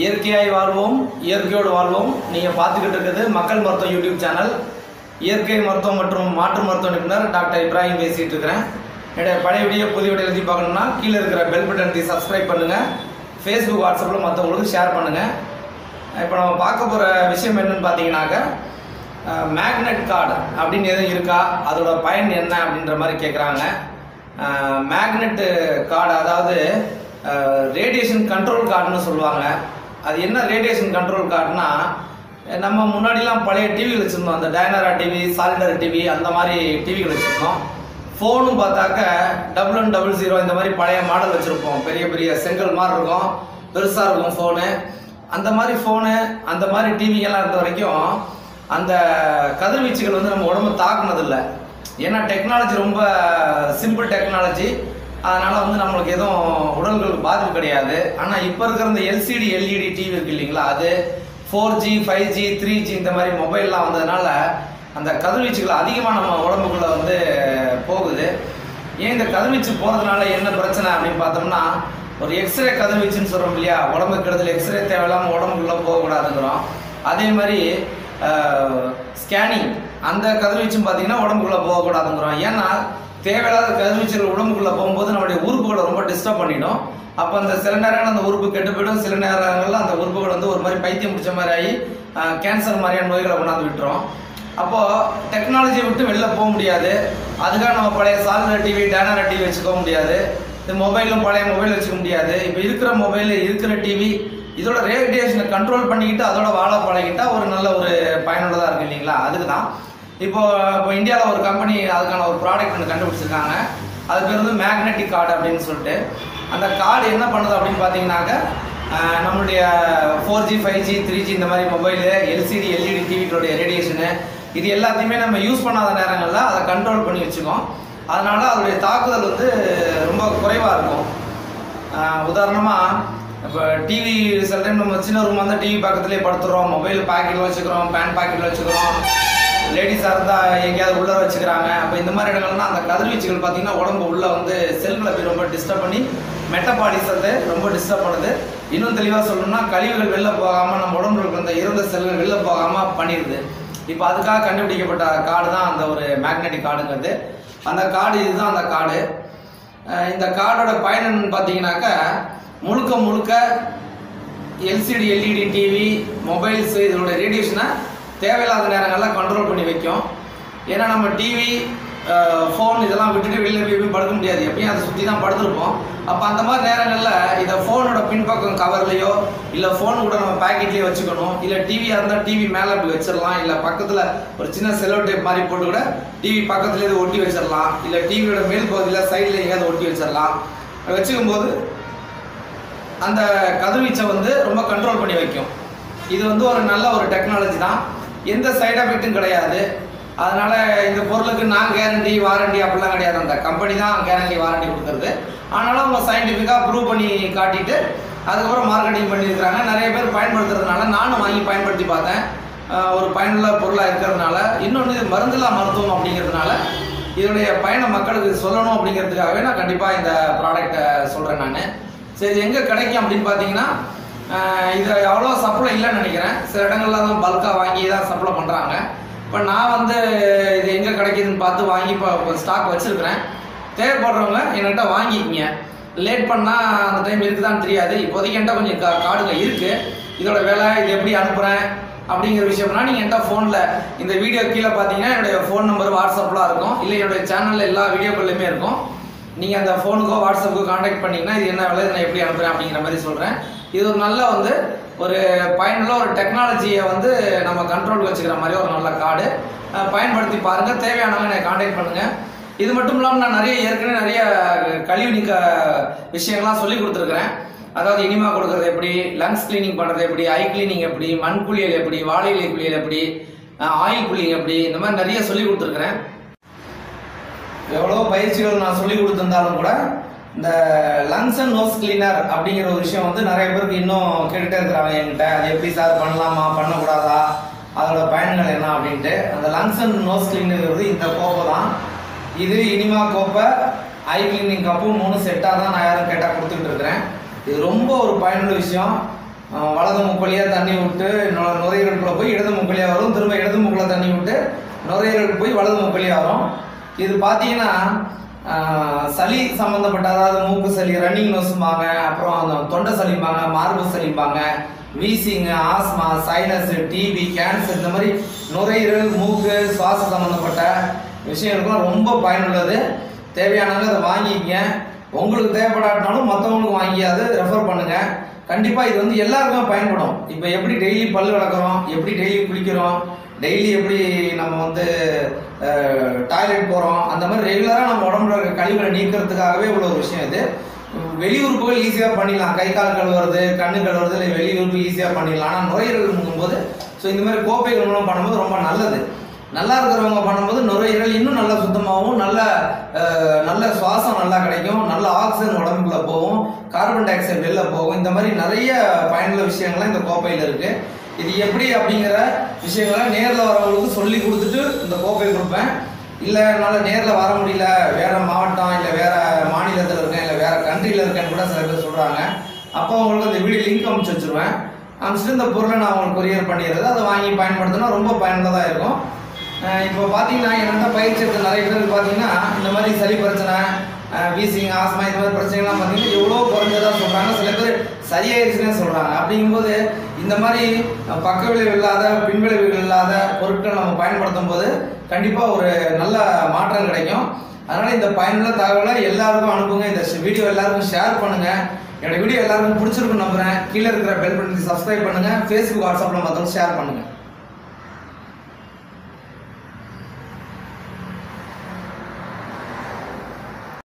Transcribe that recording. இயற்கையாய் வாழ்வோம், இயற்கையோடு வாழ்வோம். நீங்கள் பார்த்துக்கிட்டு இருக்கிறது மக்கள் மருத்துவம் யூடியூப் சேனல். இயற்கை மருத்துவம் மற்றும் மாற்று மருத்துவ நிபுணர் டாக்டர் இப்ராஹிம் பேசிகிட்டு இருக்கிறேன். என்னுடைய பழைய வீடியோ புதிய வீடியோ எழுதி பார்க்கணும்னா கீழே இருக்கிற பெல் பட்டன் எழுதி சப்ஸ்கிரைப் பண்ணுங்கள். ஃபேஸ்புக் வாட்ஸ்அப்பில் மற்றவங்களுக்கு ஷேர் பண்ணுங்கள். இப்போ நம்ம பார்க்க போகிற விஷயம் என்னென்னு பார்த்தீங்கன்னாக்க, மேக்னெட் கார்டு அப்படின்னு எதுவும் இருக்கா, அதோட பயன் என்ன அப்படின்ற மாதிரி கேட்குறாங்க. மேக்னெட்டு கார்டு, அதாவது ரேடியேஷன் கண்ட்ரோல் கார்டுன்னு சொல்லுவாங்க. அது என்ன ரேடியேஷன் கண்ட்ரோல் கார்டுனா, நம்ம முன்னாடிலாம் பழைய டிவி வச்சுருந்தோம். அந்த டைனரா டிவி, சாலிடர் டிவி, அந்த மாதிரி டிவி வச்சுருந்தோம். ஃபோனும் பார்த்தாக்க 0000 இந்த மாதிரி பழைய மாடல் வச்சுருப்போம். பெரிய பெரிய செங்கல் மாதிரி இருக்கும், பெருசாக இருக்கும் ஃபோனு. அந்த மாதிரி ஃபோனு, அந்த மாதிரி டிவிகள்லாம் இருந்த வரைக்கும் அந்த கதிர்வீச்சுகள் வந்து நம்ம உடம்பு தாக்குனதில்லை. ஏன்னா டெக்னாலஜி ரொம்ப சிம்பிள் டெக்னாலஜி, அதனால் வந்து நம்மளுக்கு எதுவும் உடல்களுக்கு பாதிப்பு கிடையாது. ஆனால் இப்போ இருக்கிற இந்த எல்சிடி எல்இடி டிவி இருக்குது இல்லைங்களா, அது 4G 5G 3G இந்த மாதிரி மொபைல்லாம் வந்ததுனால அந்த கதிர்வீச்சுகள் அதிகமாக நம்ம உடம்புக்குள்ளே வந்து போகுது. ஏன் இந்த கதிர்வீச்சு போகிறதுனால என்ன பிரச்சனை அப்படின்னு பார்த்தோம்னா, ஒரு எக்ஸ்ரே கதிர்வீச்சுன்னு சொல்கிறோம் இல்லையா, உடம்புக்கு இடத்துல எக்ஸ்ரே தேவையில்லாமல் உடம்புக்குள்ளே போகக்கூடாதுங்கிறோம். அதே மாதிரி ஸ்கேனிங், அந்த கதிர்வீச்சும் பார்த்தீங்கன்னா உடம்புக்குள்ளே போகக்கூடாதுங்கிறோம். ஏன்னா தேவையில்லாத கதிர்வீச்சுகள் உடம்புக்குள்ளே போகும்போது நம்மளுடைய உறுப்புகளை ரொம்ப டிஸ்டர்ப் பண்ணிடும். அப்போ அந்த சில நேரங்களில் அந்த உறுப்பு கெட்டு போய்டும், சில நேரங்களில் அந்த உறுப்புகள் வந்து ஒரு மாதிரி பைத்தியம் பிடிச்ச மாதிரி ஆகி கேன்சர் மாதிரியான நோய்களை கொண்டாந்து விட்டுரும். அப்போது டெக்னாலஜியை விட்டு வெளில போக முடியாது. அதுக்காக நம்ம பழைய சாலிடர் டிவி, டைனரா டிவி வச்சுக்க முடியாது. இந்த மொபைலும் பழைய மொபைல் வச்சுக்க முடியாது. இப்போ இருக்கிற மொபைல், இருக்கிற டிவி, இதோட ரேடியேஷனை கண்ட்ரோல் பண்ணிக்கிட்டு அதோட வாழ பழகிட்டால் ஒரு நல்ல ஒரு பயனுள்ளதாக இருக்குது இல்லைங்களா. அதுக்கு தான் இப்போ இந்தியாவில் ஒரு கம்பெனி அதுக்கான ஒரு ப்ராடக்ட் ஒன்று கண்டுபிடிச்சிருக்காங்க. அது பேர் வந்து மேக்னெட்டிக் கார்டு அப்படின்னு சொல்லிட்டு. அந்த கார்டு என்ன பண்ணுது அப்படின்னு பார்த்தீங்கன்னாக்க, நம்மளுடைய 4G 5G 3G இந்த மாதிரி மொபைலு, எல்சிடி எல்இடி டிவிகளுடைய ரேடியேஷனு, இது எல்லாத்தையுமே நம்ம யூஸ் பண்ணாத நேரங்களில் அதை கண்ட்ரோல் பண்ணி வச்சுக்கோம். அதனால் அதோடைய தாக்குதல் வந்து ரொம்ப குறைவாக இருக்கும். உதாரணமாக, இப்போ டிவி சில டைம் நம்ம சின்ன ரூம் வந்து டிவி பக்கத்துலேயே படுத்துகிறோம், மொபைல் பாக்கெட்டில் வச்சுக்கிறோம், பேண்ட் பாக்கெட்டில் வச்சுக்கிறோம், லேடிஸாக இருந்தால் எங்கேயாவது உள்ளே வச்சுக்கிறாங்க. அப்போ இந்த மாதிரி இடங்கள்லாம் அந்த கதிர்வீச்சுகள் பார்த்திங்கன்னா உடம்பு உள்ளே வந்து செல்களை போய் ரொம்ப டிஸ்டர்ப் பண்ணி மெட்டபாலிசத்தை ரொம்ப டிஸ்டர்ப் பண்ணுது. இன்னும் தெளிவாக சொல்லணும்னா, கழிவுகள் வெளில போகாமல் நம்ம உடம்புக்கு இருந்த இறந்த செல்கள் வெளில போகாமல் பண்ணிடுது. இப்போ அதுக்காக கண்டுபிடிக்கப்பட்ட கார்டு தான் அந்த ஒரு மேக்னெட்டிக் கார்டுங்கிறது. அந்த கார்டு இதுதான். அந்த கார்டு, இந்த கார்டோட பயன் என்னன்னு பார்த்தீங்கன்னாக்க, முழுக்க முழுக்க எல்சிடி எல்இடி டிவி, மொபைல்ஸு, இதோட ரேடியேஷனை தேவையில்லாத நேரங்கள்லாம் கண்ட்ரோல் பண்ணி வைக்கும். ஏன்னா நம்ம டிவி, ஃபோன் இதெல்லாம் விட்டுட்டு வெளியில் போய் படுக்க முடியாது, எப்பயும் அதை சுற்றி தான் படுத்துருப்போம். அப்போ அந்த மாதிரி நேரங்களில் இதை ஃபோனோட பின்பக்கம் கவர்லையோ இல்லை ஃபோன் கூட நம்ம பேக்கெட்லேயே வச்சுக்கணும். இல்லை டிவியாக இருந்தால் டிவி மேலே போய் வச்சிடலாம். இல்லை பக்கத்தில் ஒரு சின்ன செலோ டேப் மாதிரி போட்டு கூட டிவி பக்கத்துலேயே ஒட்டி வச்சிடலாம். இல்லை டிவியோட மேல் பகுதியில் சைடில் எங்கேயாவது ஒட்டி வச்சிடலாம். வச்சுக்கும்போது அந்த கதிர்வீச்சை வந்து ரொம்ப கண்ட்ரோல் பண்ணி வைக்கும். இது வந்து ஒரு நல்ல ஒரு டெக்னாலஜி தான். எந்த சைட் எஃபெக்ட்டும் கிடையாது. அதனால் இந்த பொருளுக்கு நான் கேரண்டி வாரண்டி அப்படிலாம் கிடையாது. அந்த கம்பெனி தான் கேரண்டி வாரண்டி கொடுக்குறது. ஆனாலும் அவங்க சயின்டிஃபிக்காக ப்ரூவ் பண்ணி காட்டிட்டு அதுக்கப்புறம் மார்க்கெட்டிங் பண்ணியிருக்கிறாங்க. நிறைய பேர் பயன்படுத்துறதுனால நானும் வாங்கி பயன்படுத்தி பார்த்தேன். ஒரு பயனுள்ள பொருளாக இருக்கிறதுனால, இன்னொன்று இது மருந்தில்லா மருத்துவம் அப்படிங்கிறதுனால இதனுடைய பயனை மக்களுக்கு சொல்லணும் அப்படிங்கிறதுக்காகவே நான் கண்டிப்பாக இந்த ப்ராடக்டை சொல்கிறேன். நான் சரி எங்கே கிடைக்கும் அப்படின்னு பார்த்தீங்கன்னா, இது அவ்வளோ சப்ளை இல்லைன்னு நினைக்கிறேன். சில இடங்கள்லாம் தான் பல்காக வாங்கி தான் சப்ளை பண்ணுறாங்க. இப்போ நான் வந்து இது எங்கே கிடைக்கிதுன்னு பார்த்து வாங்கி இப்போ ஸ்டாக் வச்சுருக்கிறேன். தேவைப்படுறவங்க என்கிட்ட வாங்கிக்கிங்க. லேட் பண்ணால் அந்த டைம் இருக்குதான்னு தெரியாது. இப்போதைக்கு என்கிட்ட கொஞ்சம் கார்டுங்க இருக்குது. இதோட வேலை, இது எப்படி அனுப்புகிறேன் அப்படிங்கிற விஷயம்னா, நீங்கள் என்கிட்ட ஃபோனில் இந்த வீடியோ கீழே பார்த்தீங்கன்னா என்னுடைய ஃபோன் நம்பர் வாட்ஸ்அப்பில் இருக்கும். இல்லை என்னுடைய சேனலில் எல்லா வீடியோக்குள்ளையுமே இருக்கும். நீங்கள் அந்த ஃபோனுக்கோ வாட்ஸ்அப்புக்கோ காண்டாக்ட் பண்ணிங்கன்னா இது என்ன வேலை, நான் எப்படி அனுப்புகிறேன் அப்படிங்கிற மாதிரி சொல்கிறேன். இது ஒரு நல்ல வந்து ஒரு பயனுள்ள ஒரு டெக்னாலஜியை வந்து நம்ம கண்ட்ரோல் வச்சுக்கிற மாதிரி ஒரு நல்ல கார்டு. பயன்படுத்தி பாருங்கள். தேவையானவங்க என்னை காண்டாக்ட் பண்ணுங்கள். இது மட்டும் இல்லாமல் நான் ஏற்கனவே நிறைய கழிவு நீக்க விஷயங்கள்லாம் சொல்லி கொடுத்துருக்குறேன். அதாவது இனிமா கொடுக்குறது எப்படி, லங்ஸ் கிளீனிங் பண்ணுறது எப்படி, ஐ கிளீனிங் எப்படி, மண் குளியல் எப்படி, வாழை இலை குளியல் எப்படி, ஆயில் குளியல் எப்படி, இந்த மாதிரி நிறைய சொல்லி கொடுத்துருக்குறேன். எவ்வளோ பயிற்சிகள் நான் சொல்லி கொடுத்துருந்தாலும் கூட, இந்த லங்ஸ் அண்ட் நோஸ் கிளீனர் அப்படிங்கிற ஒரு விஷயம் வந்து நிறைய பேருக்கு இன்னும் கேட்டுகிட்டே இருக்கிறாங்க என்கிட்ட. அது எப்படி சார், பண்ணலாமா, பண்ணக்கூடாதா, அதோட பயன்கள் என்ன அப்படின்ட்டு. அந்த லங்ஸ் அண்ட் நோஸ் கிளீனருங்கிறது இந்த கோப்பை தான். இது இனிமா கோப்பை, ஐ கிளீனிங் கப்பு, 3 செட்டாக தான் நான் யாரும் கேட்டால் கொடுத்துக்கிட்டு இருக்கிறேன். இது ரொம்ப ஒரு பயனுள்ள விஷயம். வலது முக்குலியாக தண்ணி விட்டு நுரையீரலுக்குள்ளே போய் இடது முக்குலியாக வரும், திரும்ப இடது முக்குள்ள தண்ணி விட்டு நுரையீரலுக்கு போய் வலது முக்குலியாக வரும். இது பார்த்தீங்கன்னா சளி சம்மந்தப்பட்ட, அதாவது மூக்கு சளி, ரன்னிங் நோசுமாங்க, அப்புறம் அந்த தொண்டை சளிம்பாங்க, மார்பு சளிம்பாங்க, wheezing, asthma, sinus, TB, cancer, இந்த மாதிரி நுரையீரல் மூக்கு சுவாச சம்மந்தப்பட்ட விஷயங்களுக்கும் ரொம்ப பயனுள்ளது. தேவையானவங்க அதை வாங்கிக்கங்க. உங்களுக்கு தேவைப்படாட்டினாலும் மற்றவங்களுக்கு வாங்கி அது ரெஃபர் பண்ணுங்கள். கண்டிப்பாக இது வந்து எல்லாருக்குமே பயன்படும். இப்போ எப்படி டெய்லி பல் விளக்குறோம், எப்படி டெய்லி குளிக்கிறோம், டெய்லி எப்படி நம்ம வந்து டாய்லெட் போகிறோம், அந்த மாதிரி ரெகுலராக நம்ம உடம்புல இருக்க கழிவுகளை நீக்கிறதுக்காகவே உள்ள ஒரு விஷயம் இது. வெளியுறுப்புகள் ஈஸியாக பண்ணிடலாம், கை கால் கழுவுறது, கண்ணு கழுவுறது, இல்லை வெளியுறுப்பு ஈஸியாக பண்ணிடலாம். ஆனால் நுரையீரல் முங்கும்போது ஸோ இந்த மாதிரி கோப்பைகள் மூலம் பண்ணும்போது ரொம்ப நல்லது. நல்லா இருக்கிறவங்க பண்ணும்போது நுரையீரல் இன்னும் நல்லா சுத்தமாகவும் நல்ல சுவாசம் நல்லா கிடைக்கும், நல்ல ஆக்சிஜன் உடம்புக்குள்ளே போகும், கார்பன் டை ஆக்சைடு வெளில போகும். இந்த மாதிரி நிறைய பயனுள்ள விஷயங்கள்லாம் இந்த கோப்பையில் இருக்குது. இது எப்படி அப்படிங்கிற விஷயங்களை நேரில் வரவங்களுக்கு சொல்லி கொடுத்துட்டு இந்த கோப்பை கொடுப்பேன். இல்லை என்னால் நேரில் வர முடியல, வேறு மாவட்டம் இல்லை வேறு மாநிலத்தில் இருக்கேன், இல்லை வேறு கண்ட்ரியில் இருக்கேன்னு கூட சில பேர் சொல்கிறாங்க. அப்போ அவங்களுக்கு அந்த வீடியோ லிங்க் அனுப்பிச்சு வச்சுருவேன். அனுப்பிச்சிட்டு இந்த பொருளை நான் அவங்களுக்கு கொரியர் பண்ணிடுறது. அதை வாங்கி பயன்படுத்தினா ரொம்ப பயனுள்ளதாக இருக்கும். இப்போ பார்த்தீங்கன்னா என்னென்ன பயிற்சி எடுத்து நிறைய பேருக்கு பார்த்தீங்கன்னா இந்த மாதிரி சளி பிரச்சனை, வீசிங், ஆஸ்மா, இந்த மாதிரி பிரச்சனைலாம் பார்த்தீங்கன்னா எவ்வளோ குறைஞ்சதாக சொல்கிறாங்க, சில பேர் சரியாயிருச்சுன்னு சொல்கிறாங்க. அப்படிங்கும்போது இந்த மாதிரி பக்க விளைவு இல்லாத, பின்விளைவுகள் இல்லாத பொருட்கள் நம்ம பயன்படுத்தும் போது கண்டிப்பாக ஒரு நல்ல மாற்றம் கிடைக்கும். அதனால் இந்த பயனுள்ள தகவலை எல்லாருக்கும் அனுப்புங்க. இந்த வீடியோ எல்லாருக்கும் ஷேர் பண்ணுங்கள். என்னோடய வீடியோ எல்லாருக்கும் பிடிச்சிருக்குன்னு நம்புகிறேன். கீழே இருக்கிற பெல் பட்டனை சப்ஸ்கிரைப் பண்ணுங்கள். ஃபேஸ்புக், வாட்ஸ்அப்பில் மற்றவங்க ஷேர் பண்ணுங்கள்.